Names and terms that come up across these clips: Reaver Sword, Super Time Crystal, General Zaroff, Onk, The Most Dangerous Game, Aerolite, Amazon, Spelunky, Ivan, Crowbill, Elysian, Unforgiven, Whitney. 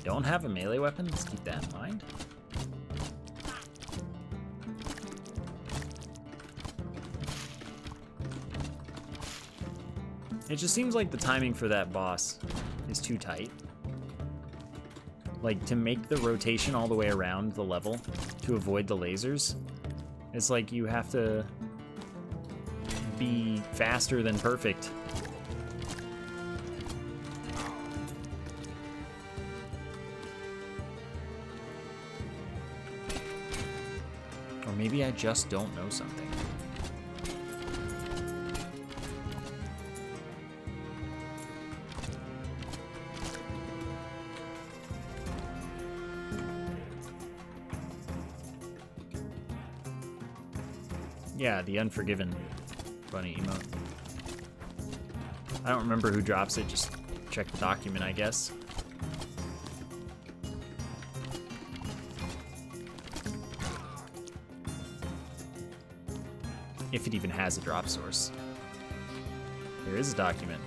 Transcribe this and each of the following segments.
I don't have a melee weapon, let's keep that in mind. It just seems like the timing for that boss is too tight. Like, to make the rotation all the way around the level to avoid the lasers, it's like you have to be faster than perfect. Or maybe I just don't know something. Yeah, the Unforgiven bunny emote. I don't remember who drops it, just check the document, I guess. If it even has a drop source. There is a document.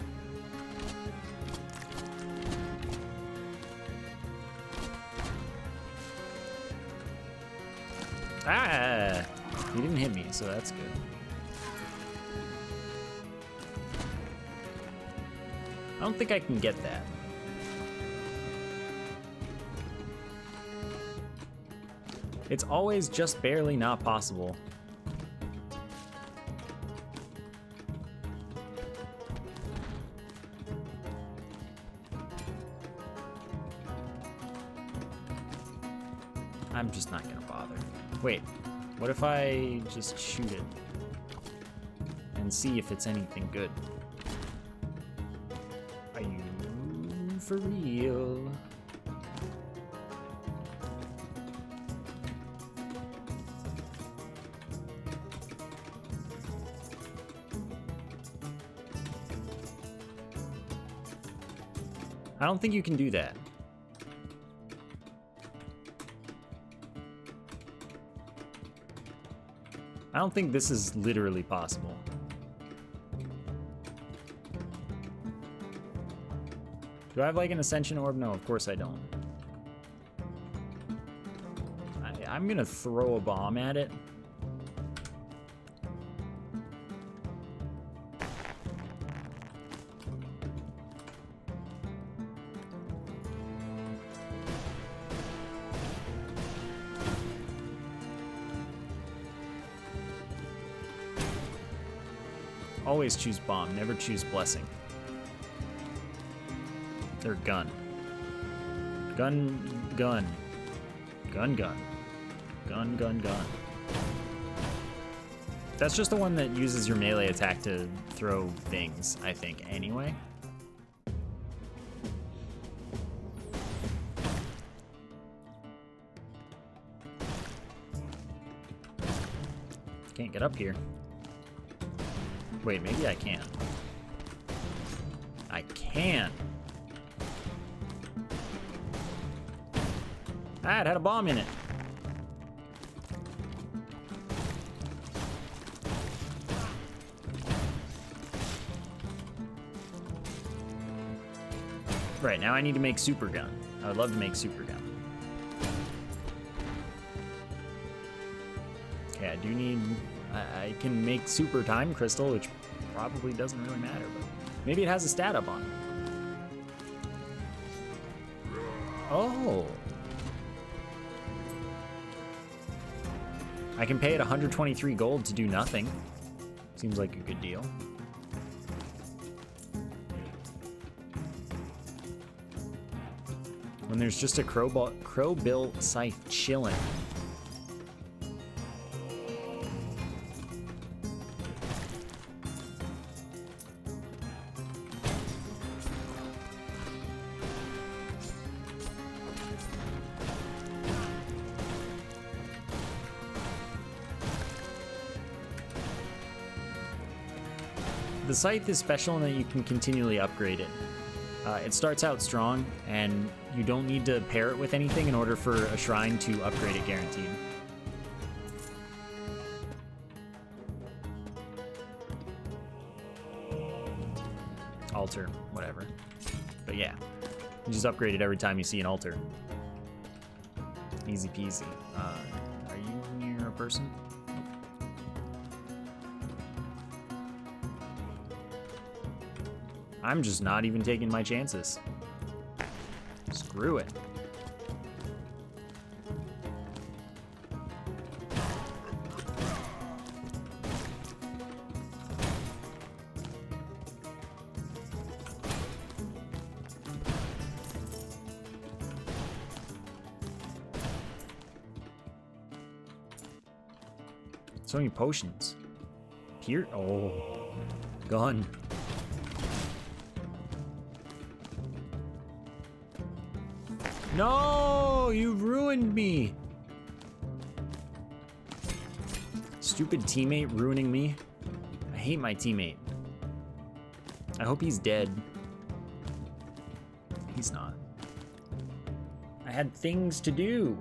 Ah! He didn't hit me, so that's good. I don't think I can get that. It's always just barely not possible. I'm just not gonna bother. Wait. What if I just shoot it and see if it's anything good? Are you for real? I don't think you can do that. I don't think this is literally possible. Do I have like an ascension orb? No, of course I don't. I'm gonna throw a bomb at it. Always choose bomb, never choose blessing. They're gun. Gun, gun. Gun, gun. Gun, gun, gun. That's just the one that uses your melee attack to throw things, I think, anyway. Can't get up here. Wait, maybe I can. I can! Ah, it had a bomb in it. Right, now I need to make Super Gun. I would love to make Super Gun. Okay, I do need... I can make Super Time Crystal, which probably doesn't really matter, but maybe it has a stat up on it. Oh. I can pay it 123 gold to do nothing. Seems like a good deal. When there's just a Crowbill scythe chillin'. The scythe is special in that you can continually upgrade it. It starts out strong, and you don't need to pair it with anything in order for a shrine to upgrade it guaranteed. Altar, whatever. But yeah. You just upgrade it every time you see an altar. Easy peasy. Are you near a person? I'm just not even taking my chances. Screw it. So many potions. Here, oh, gun. No, you ruined me. Stupid teammate ruining me. I hate my teammate. I hope he's dead. He's not. I had things to do.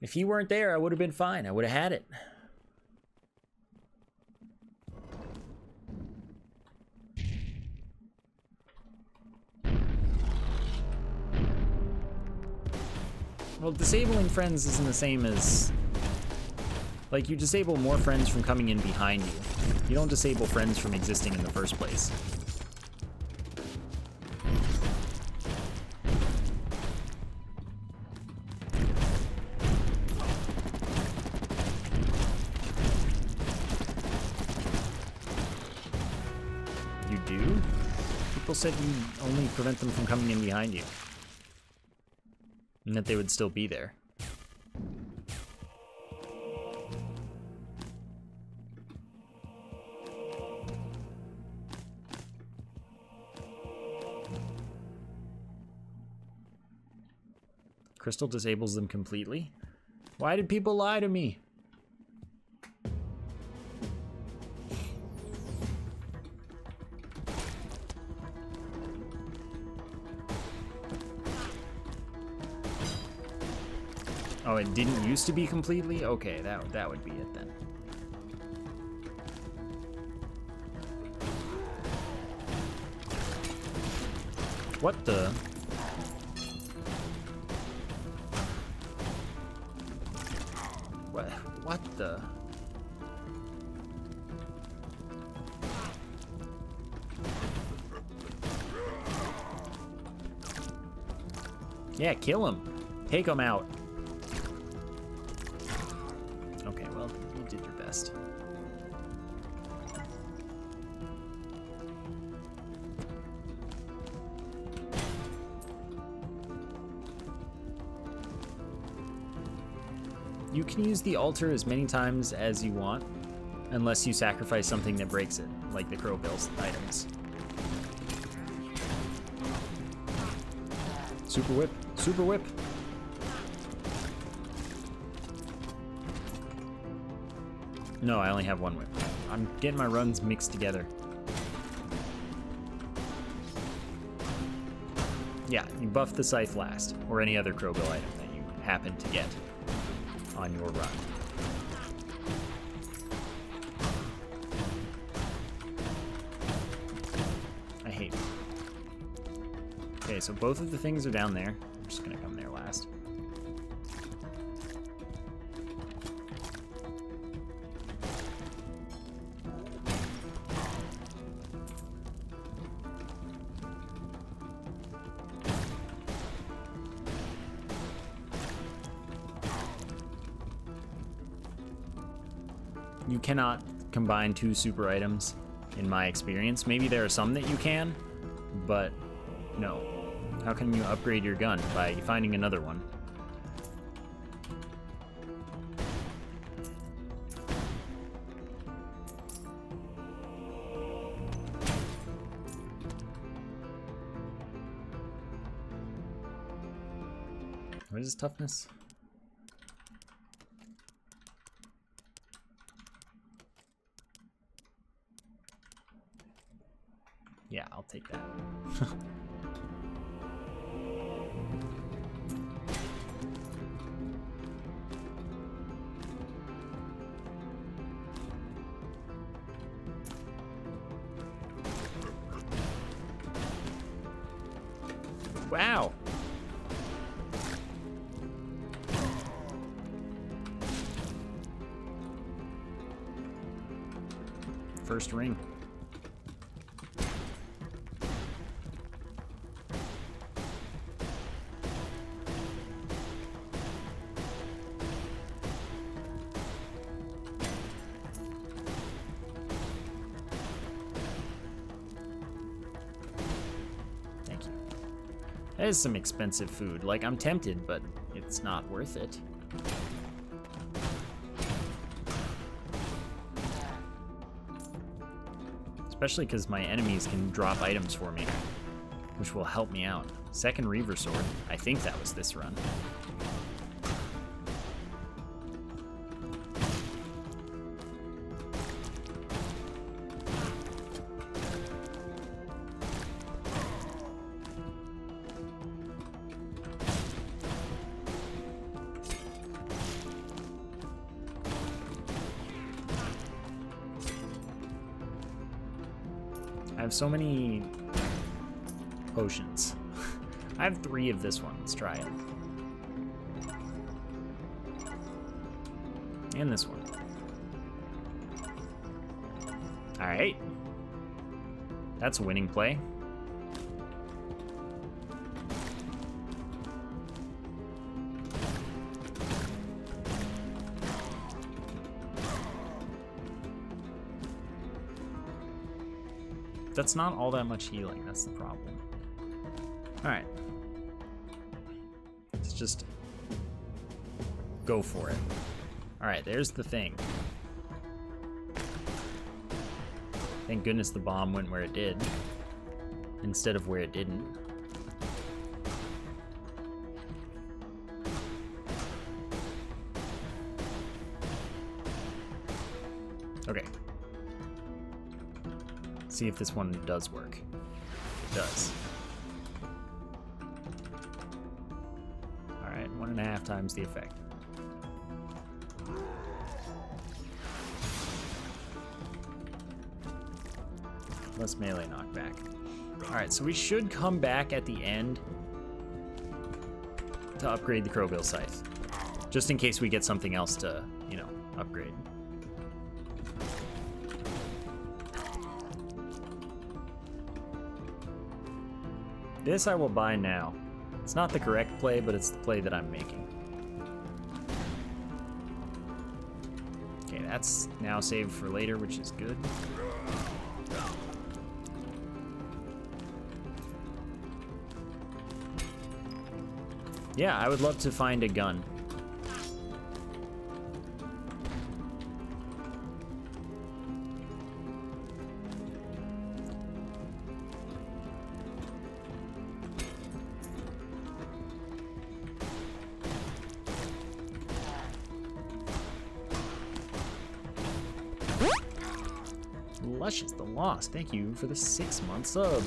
If he weren't there, I would have been fine. I would have had it. Well, disabling friends isn't the same as... Like, you disable more friends from coming in behind you. You don't disable friends from existing in the first place. Said you only prevent them from coming in behind you. And that they would still be there. Crystal disables them completely. Why did people lie to me? Oh, it didn't used to be completely? Okay, that would be it then. What the? What the? Yeah, kill him. Take him out. You can use the altar as many times as you want, unless you sacrifice something that breaks it, like the Crowbill's items. Super whip, super whip. No, I only have one whip. I'm getting my runs mixed together. Yeah, you buff the scythe last, or any other Crowbill item that you happen to get on your run. I hate it. Okay, so both of the things are down there. I'm just gonna come there last. You cannot combine two super items, in my experience. Maybe there are some that you can, but no. How can you upgrade your gun? By finding another one. What is toughness? Yeah, I'll take that. Wow. First ring. Thank you. That is some expensive food. Like, I'm tempted, but it's not worth it. Especially because my enemies can drop items for me, which will help me out. Second Reaver Sword. I think that was this run. So many potions. I have 3 of this one. Let's try it. And this one. Alright. That's a winning play. That's not all that much healing, that's the problem. Alright. Let's just go for it. Alright, there's the thing. Thank goodness the bomb went where it did, instead of where it didn't. Okay. See if this one does work. It does. Alright, 1.5 times the effect. Less melee knockback. Alright, so we should come back at the end to upgrade the Crowbill scythe. Just in case we get something else to, you know, upgrade. This I will buy now. It's not the correct play, but it's the play that I'm making. Okay, that's now saved for later, which is good. Yeah, I would love to find a gun. Luscious the Lost, thank you for the 6-month sub.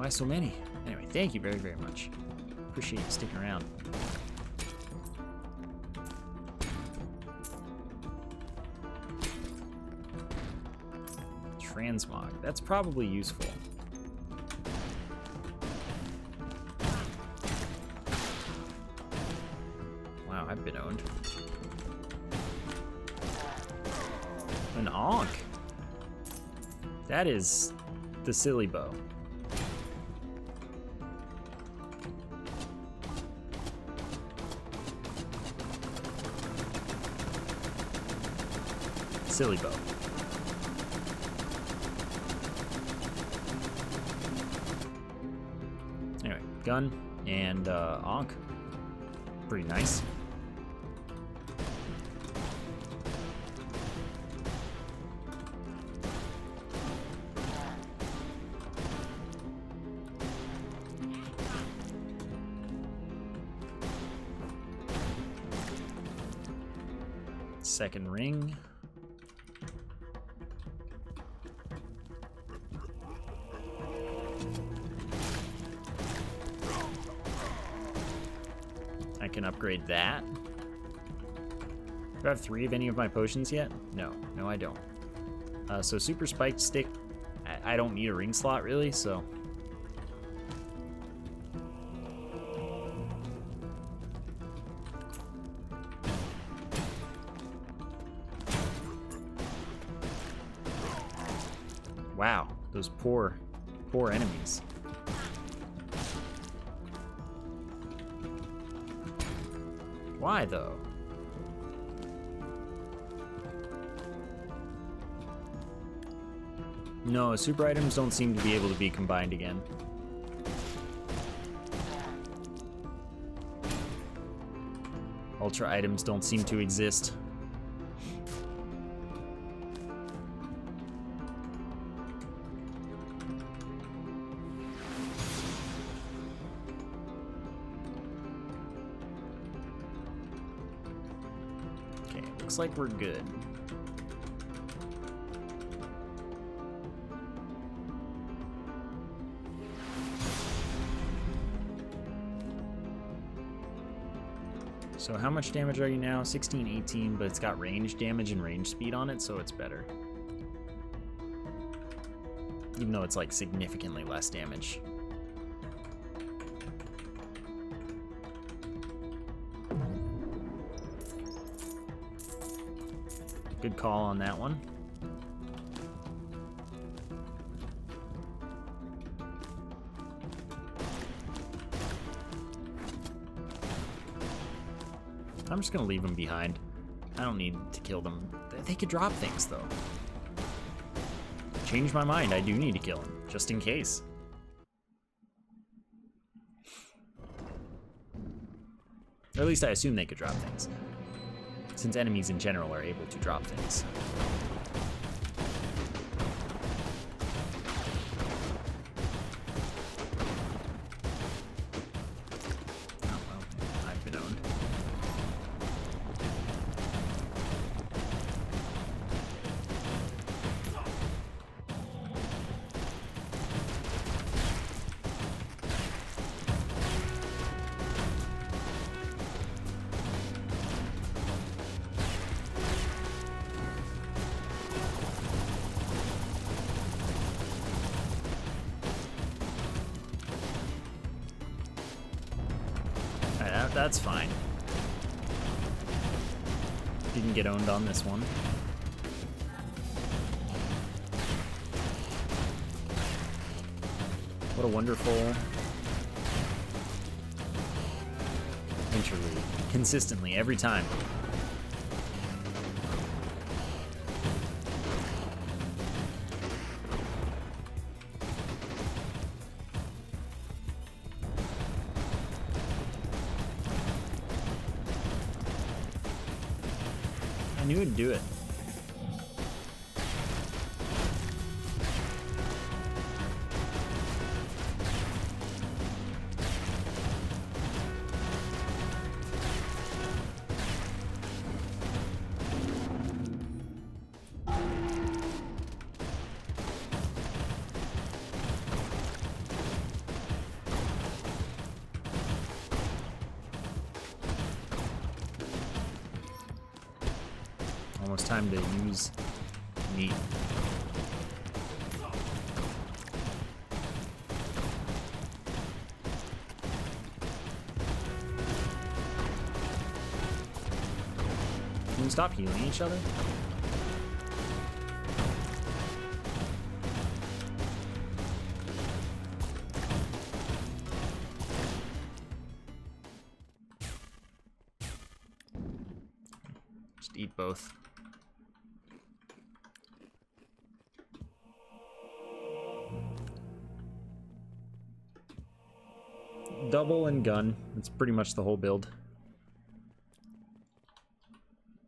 Why so many? Anyway, thank you very, very much. Appreciate you sticking around. Transmog, that's probably useful. Wow, I've been owned. An Ankh. That is the silly bow. Silly bow. Anyway, gun and Ankh. Pretty nice. Second ring. I can upgrade that. Do I have 3 of any of my potions yet? No, I don't. So super spiked stick, I I don't need a ring slot really, so. Wow, those poor, poor enemies. Why though? No, super items don't seem to be able to be combined again. Ultra items don't seem to exist. Okay, looks like we're good. So how much damage are you now? 16, 18, but it's got range damage and range speed on it, so it's better. Even though it's like significantly less damage. Good call on that one. I'm just gonna leave them behind. I don't need to kill them. They could drop things though. Change my mind, I do need to kill them, just in case. Or at least I assume they could drop things, since enemies in general are able to drop things. That's fine. Didn't get owned on this one. What a wonderful interlude. Consistently, every time. You would do it. Time to use meat. Can we stop healing each other? Just eat both. Double and gun. That's pretty much the whole build.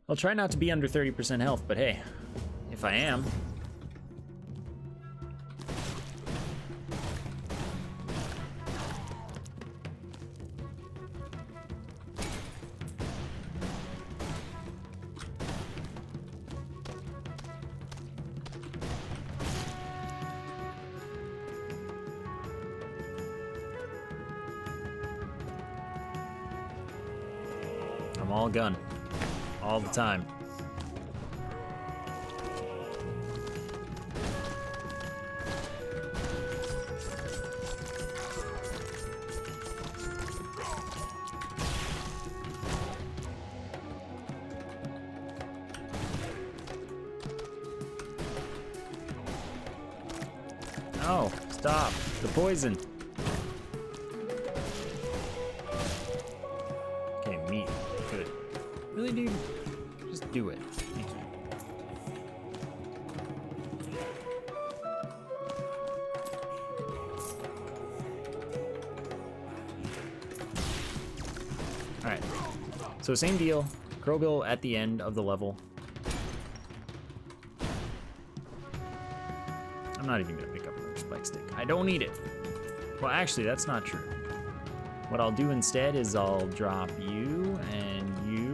I'll try not to be under 30% health, but hey, if I am... all gun, all the time. No, stop. The poison. Okay, meat. Good. Really, dude? Just do it. Thank you. Alright. So same deal. Crowbill at the end of the level. I'm not even gonna pick up the spike stick. I don't need it. Well, actually, that's not true. What I'll do instead is I'll drop you and you.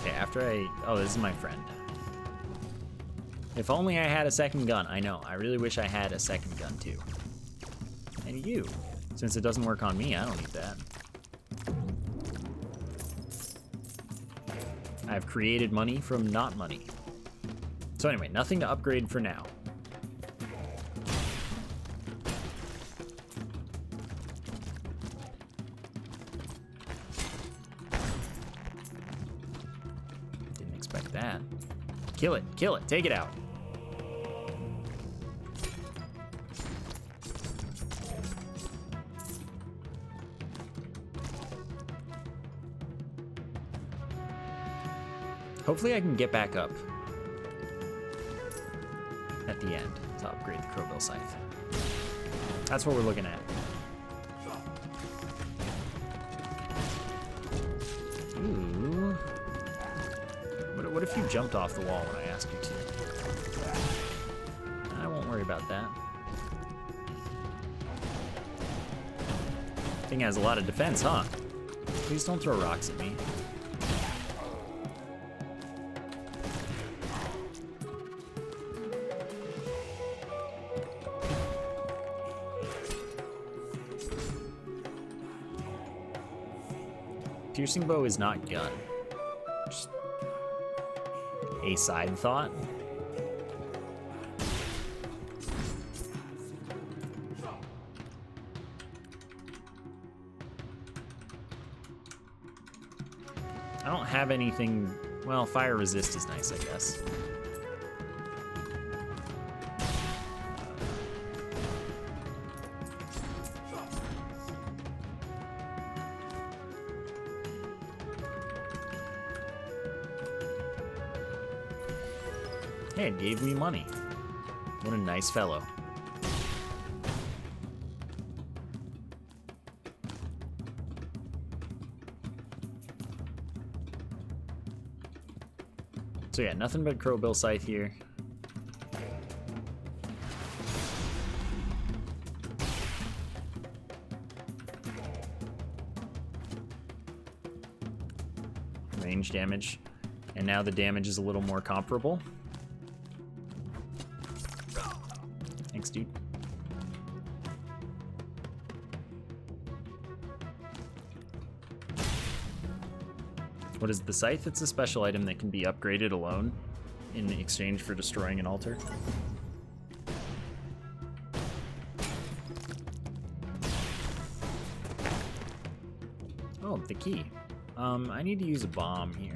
Okay, after I, oh, this is my friend. If only I had a second gun. I know, I really wish I had a second gun too. And you. Since it doesn't work on me, I don't need that. I've created money from not money. So anyway, nothing to upgrade for now. Didn't expect that. Kill it, take it out. Hopefully I can get back up at the end to upgrade the Crowbill Scythe. That's what we're looking at. Ooh. What if you jumped off the wall when I asked you to? I won't worry about that. Thing has a lot of defense, huh? Please don't throw rocks at me. Piercing bow is not gun. Just a side thought. I don't have anything. Well, fire resist is nice, I guess. Hey, it gave me money. What a nice fellow. So yeah, nothing but Crowbill Scythe here. Range damage. And now the damage is a little more comparable. Thanks, dude. What is the scythe? It's a special item that can be upgraded alone in exchange for destroying an altar. Oh, the key. I need to use a bomb here.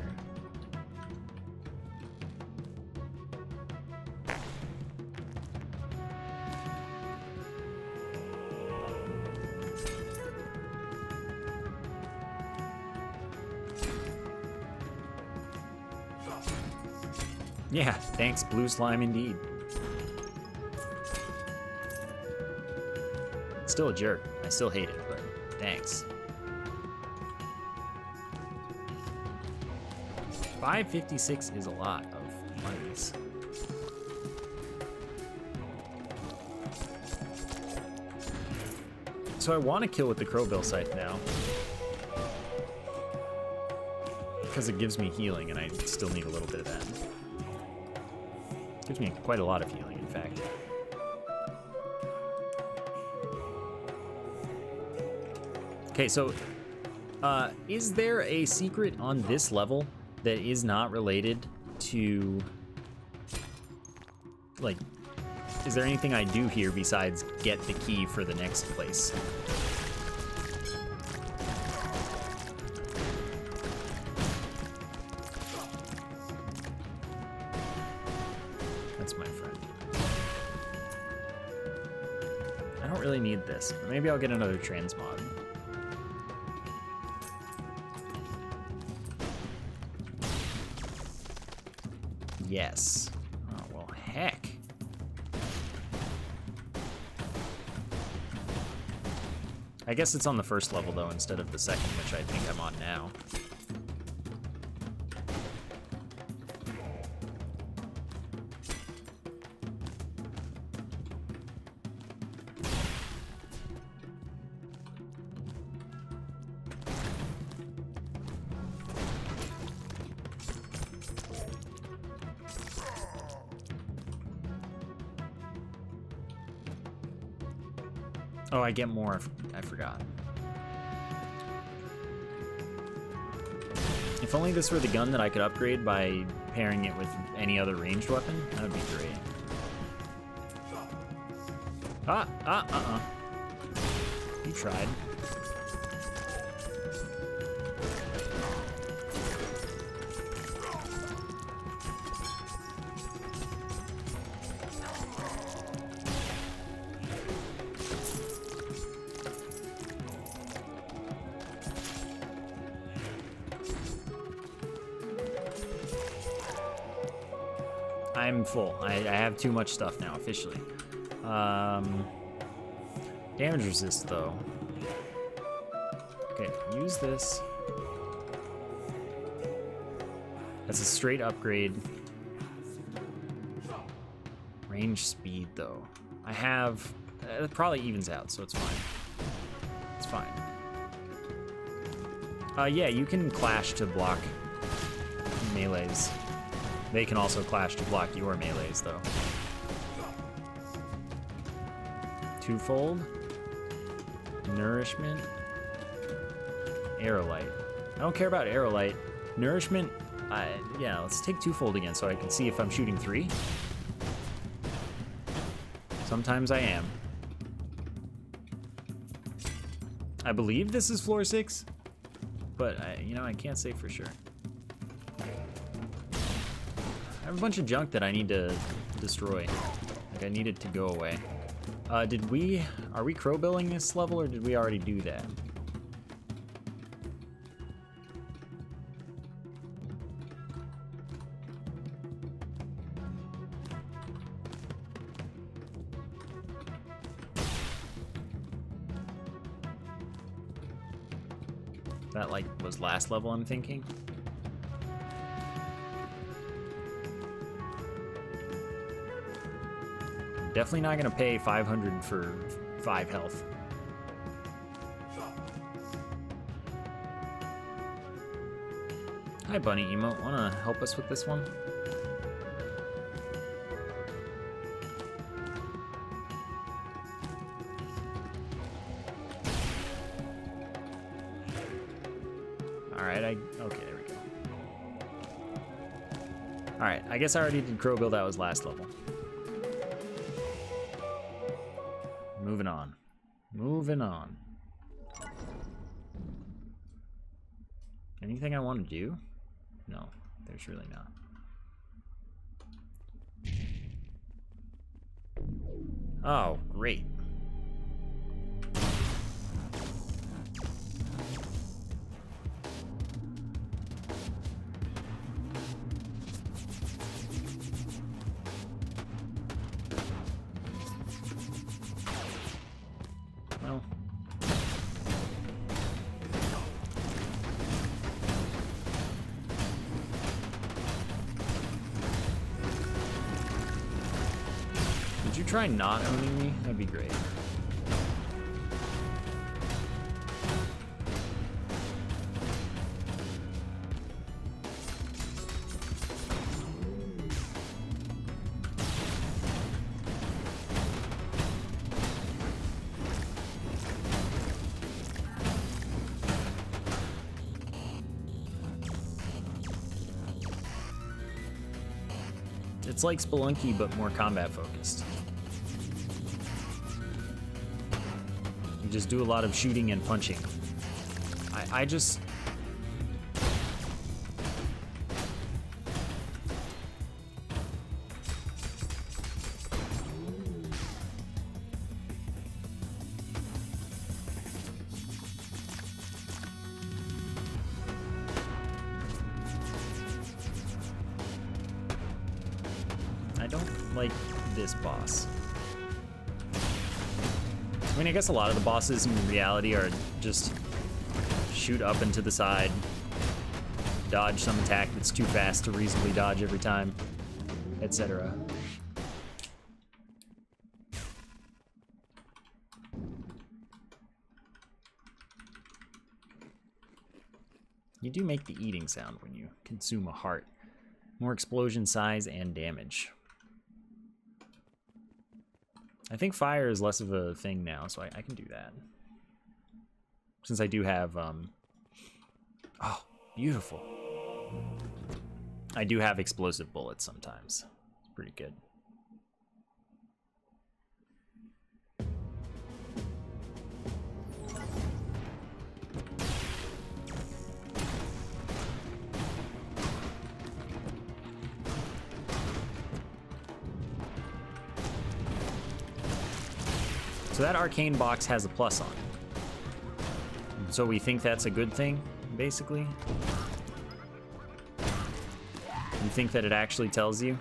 Yeah, thanks, blue slime indeed. It's still a jerk. I still hate it, but thanks. 556 is a lot of monies. So I want to kill with the Crowbill Scythe now. Because it gives me healing, and I still need a little bit of that. Gives me quite a lot of healing, in fact. Okay, so is there a secret on this level that is not related to, like, is there anything I do here besides get the key for the next place? That's my friend. I don't really need this, but maybe I'll get another transmog. Yes. Oh, well, heck. I guess it's on the first level, though, instead of the second, which I think I'm on now. Oh, I get more. I forgot. If only this were the gun that I could upgrade by pairing it with any other ranged weapon, that would be great. You tried. I'm full. I have too much stuff now, officially. Damage resist, though. Okay, use this. That's a straight upgrade. Range speed, though. I have... it probably evens out, so it's fine. It's fine. Yeah, you can clash to block melees. They can also clash to block your melees, though. Twofold. Nourishment. Aerolite. I don't care about Aerolite. Nourishment, yeah, let's take twofold again so I can see if I'm shooting three. Sometimes I am. I believe this is floor 6, but you know, I can't say for sure. I have a bunch of junk that I need to destroy. Like, I need it to go away. Did we... are we crowbilling this level, or did we already do that? That, like, was last level, I'm thinking? Definitely not gonna pay 500 for 5 health. Hi, Bunny Emote. Wanna help us with this one? All right, okay, there we go. All right, I guess I already did Crowbill. That was last level. Moving on. Moving on. Anything I want to do? No, there's really not. Oh, great. Try not owning me, that'd be great. It's like Spelunky, but more combat focused. Just do a lot of shooting and punching. I just... like this boss. I mean, I guess a lot of the bosses in reality are just shoot up and to the side, dodge some attack that's too fast to reasonably dodge every time, etc. You do make the eating sound when you consume a heart. More explosion size and damage. I think fire is less of a thing now, so I can do that. Since I do have, oh, beautiful. I do have explosive bullets sometimes. It's pretty good. So that arcane box has a plus on it. So we think that's a good thing, basically? You think that it actually tells you?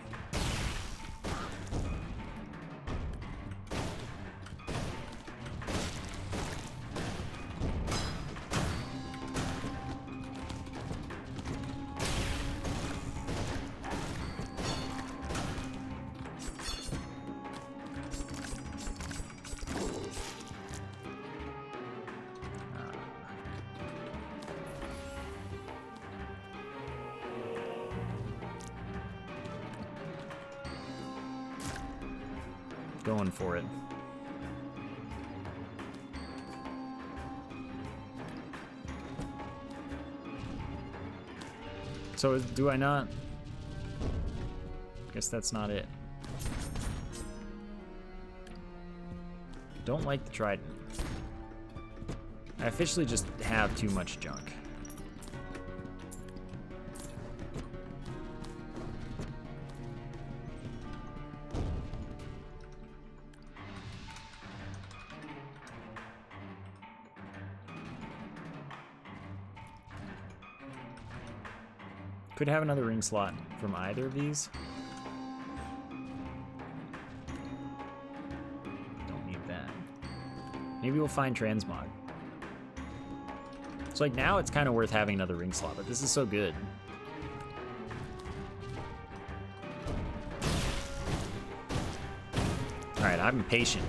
Going for it. So do I not? Guess that's not it. Don't like the trident. I officially just have too much junk. Could have another ring slot from either of these. Don't need that. Maybe we'll find transmog. So like now it's kind of worth having another ring slot, but this is so good. All right, I'm impatient.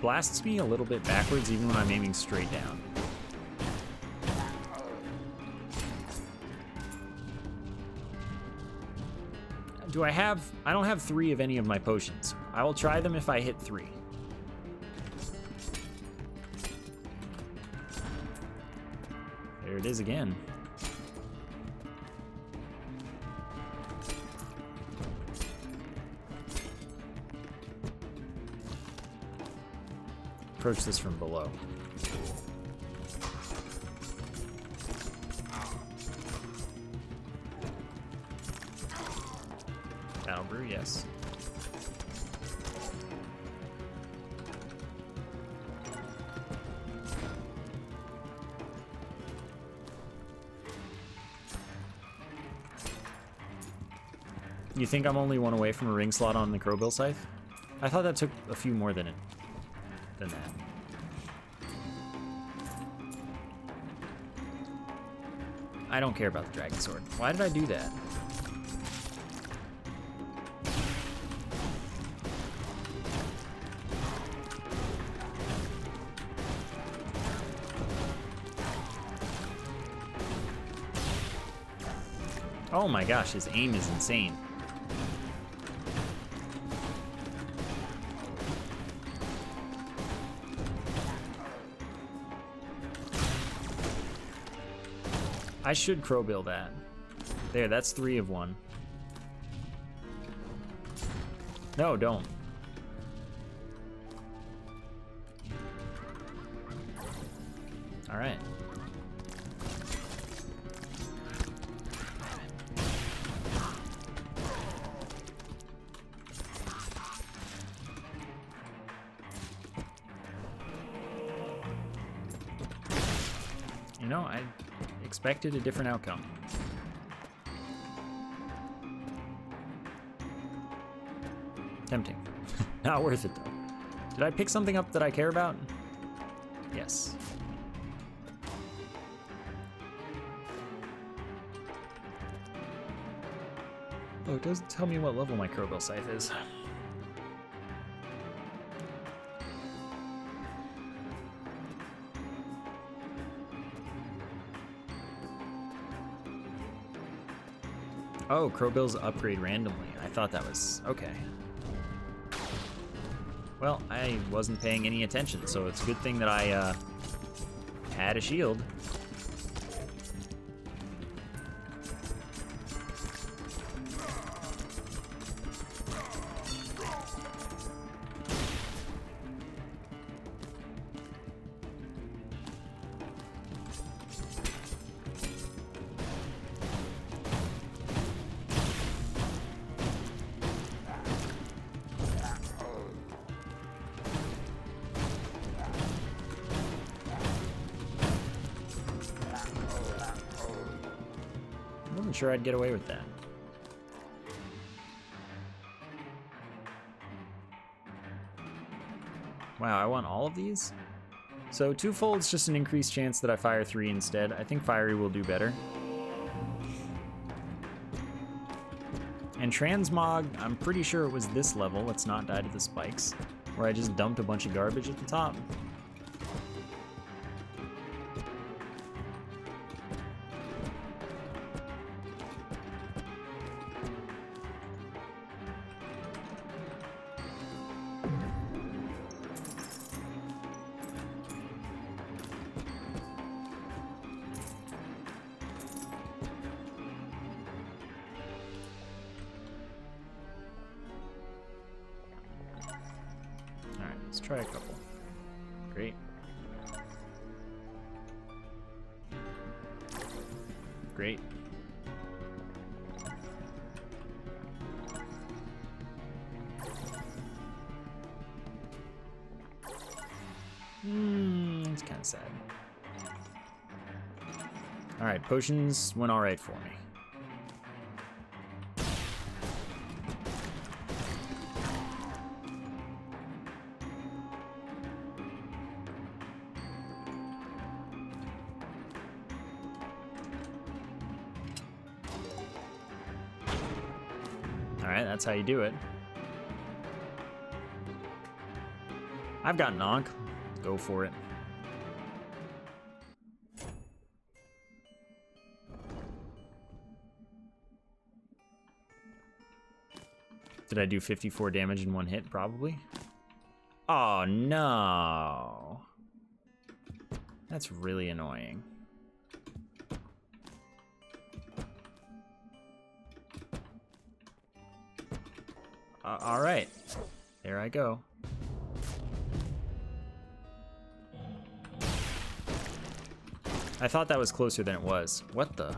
Blasts me a little bit backwards even when I'm aiming straight down. Do I have... I don't have 3 of any of my potions. I will try them if I hit 3. There it is again. Approach this from below. Battle brew, yes. You think I'm only 1 away from a ring slot on the Crowbill scythe? I thought that took a few more than it. That. I don't care about the dragon sword. Why did I do that? Oh my gosh, his aim is insane. I should Crowbill that. There, that's 3 of 1. No, don't. All right. expected a different outcome. Tempting. Not worth it, though. Did I pick something up that I care about? Yes. Oh, it doesn't tell me what level my Crowbill scythe is. Oh, Crowbills upgrade randomly. I thought that was... okay. Well, I wasn't paying any attention, so it's a good thing that I had a shield. Sure, I'd get away with that. Wow, I want all of these? So twofold's just an increased chance that I fire three instead. I think fiery will do better. And transmog, I'm pretty sure it was this level, let's not die to the spikes, where I just dumped a bunch of garbage at the top. Let's try a couple. Great. Great. It's kind of sad. All right, potions went all right for me. That's how you do it. I've got Nonk. Go for it. Did I do 54 damage in one hit? Probably. Oh no. That's really annoying. All right, there I go. I thought that was closer than it was. What the?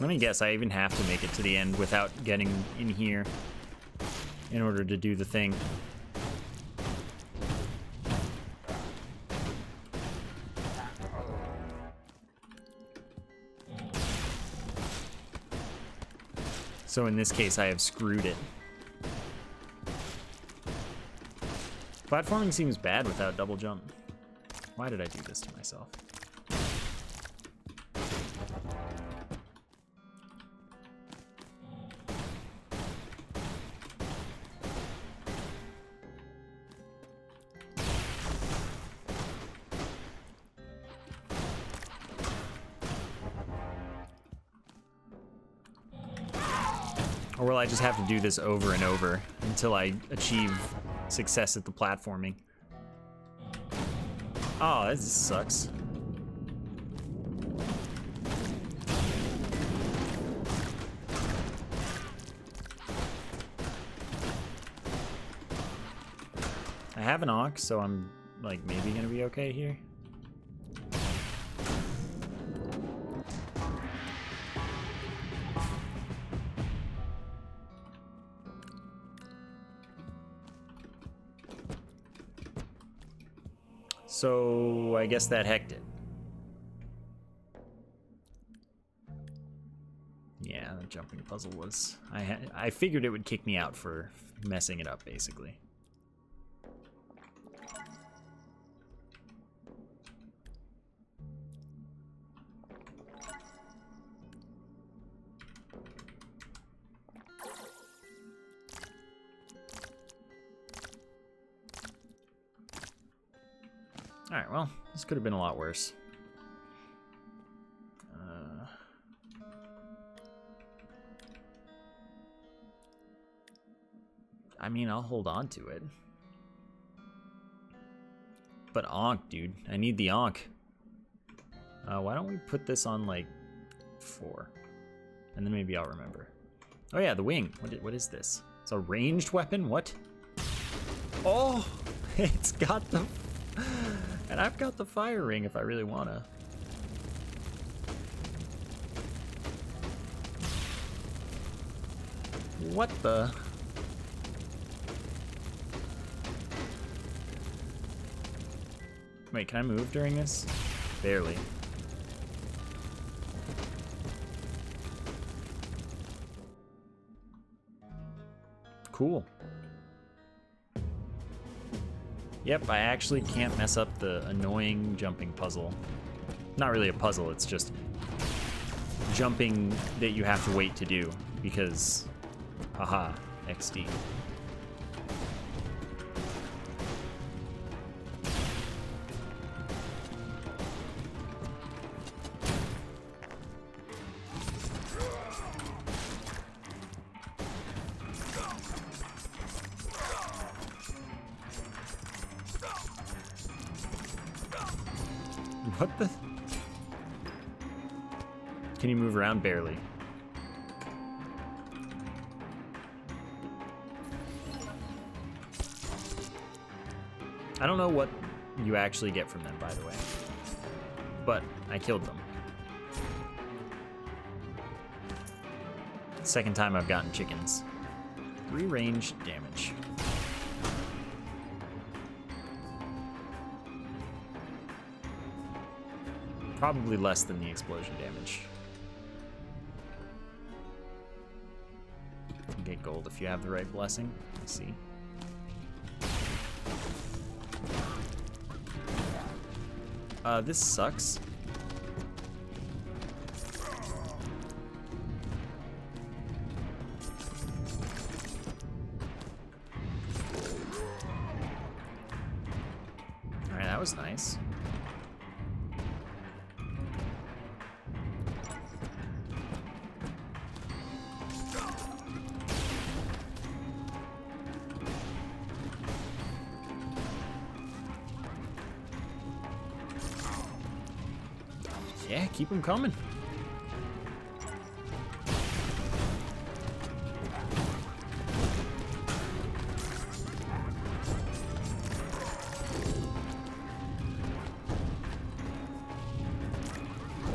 Let me guess, I even have to make it to the end without getting in here in order to do the thing. So in this case, I have screwed it. Platforming seems bad without double jump. Why did I do this to myself? Or will I just have to do this over and over until I achieve success at the platforming? Oh, this sucks. I have an AWK, so I'm like maybe gonna be okay here. So I guess that hecked it. Yeah, the jumping puzzle was. I figured it would kick me out for messing it up, basically. Alright, well, this could have been a lot worse. I mean, I'll hold on to it. But onk, dude. I need the onk. Why don't we put this on, like, 4? And then maybe I'll remember. Oh yeah, the wing. What is this? It's a ranged weapon? What? Oh! It's got the... And I've got the fire ring if I really wanna. What the? Wait, can I move during this? Barely. Cool. Yep, I actually can't mess up the annoying jumping puzzle. Not really a puzzle, it's just jumping that you have to wait to do because, haha, XD. What the? Can you move around? Barely. I don't know what you actually get from them, by the way. But I killed them. Second time I've gotten chickens. 3 ranged damage. Probably less than the explosion damage. You can get gold if you have the right blessing. Let's see. This sucks. Alright, that was nice. Yeah, keep them coming.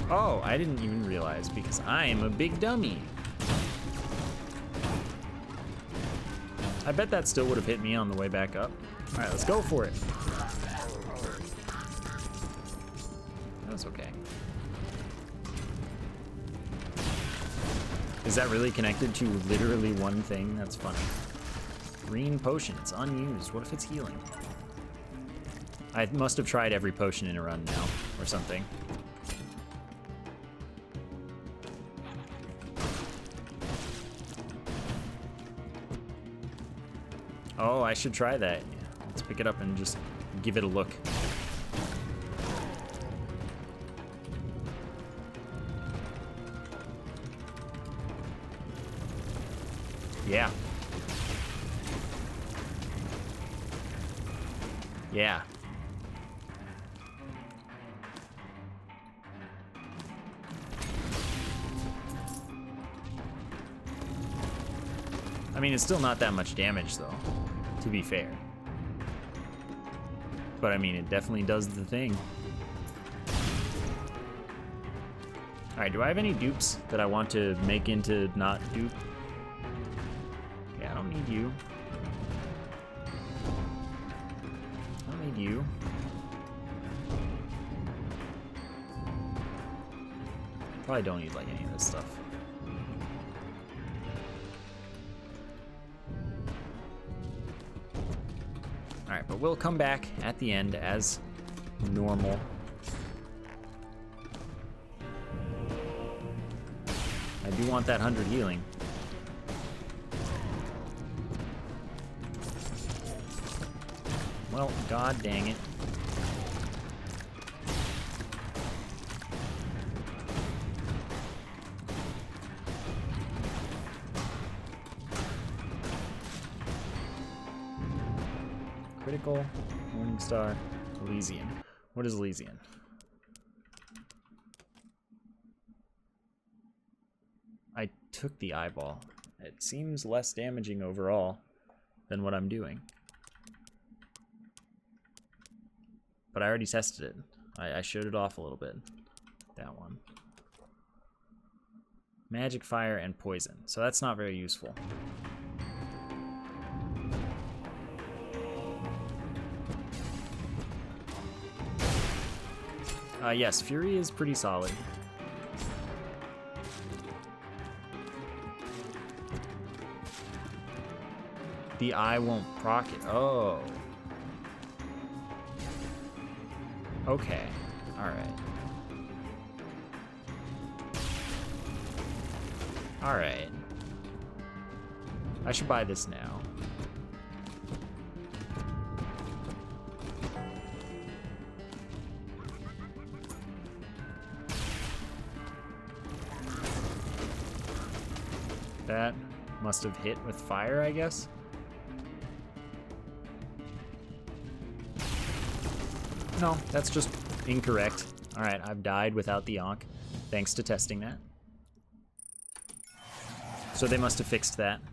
Oh, I didn't even realize because I am a big dummy. I bet that still would have hit me on the way back up. All right, let's go for it. That was okay. Is that really connected to literally one thing? That's funny. Green potion, it's unused. What if it's healing? I must have tried every potion in a run now, or something. Oh, I should try that. Yeah, let's pick it up and just give it a look. Yeah. Yeah. I mean, it's still not that much damage, though, to be fair. But I mean, it definitely does the thing. All right, do I have any dupes that I want to make into not dupe? Yeah, I don't need you. I don't need you. Probably don't need like any of this stuff. Alright, but we'll come back at the end as normal. I do want that 100 healing. Well, god dang it. Critical, Morningstar, Elysian. What is Elysian? I took the eyeball. It seems less damaging overall than what I'm doing. But I already tested it. I showed it off a little bit. That one. Magic, fire, and poison. So that's not very useful. Yes, Fury is pretty solid. The eye won't proc it. Oh. Okay. Alright. Alright. I should buy this now. That must have hit with fire, I guess. No, that's just incorrect. All right, I've died without the onk, thanks to testing that. So they must have fixed that.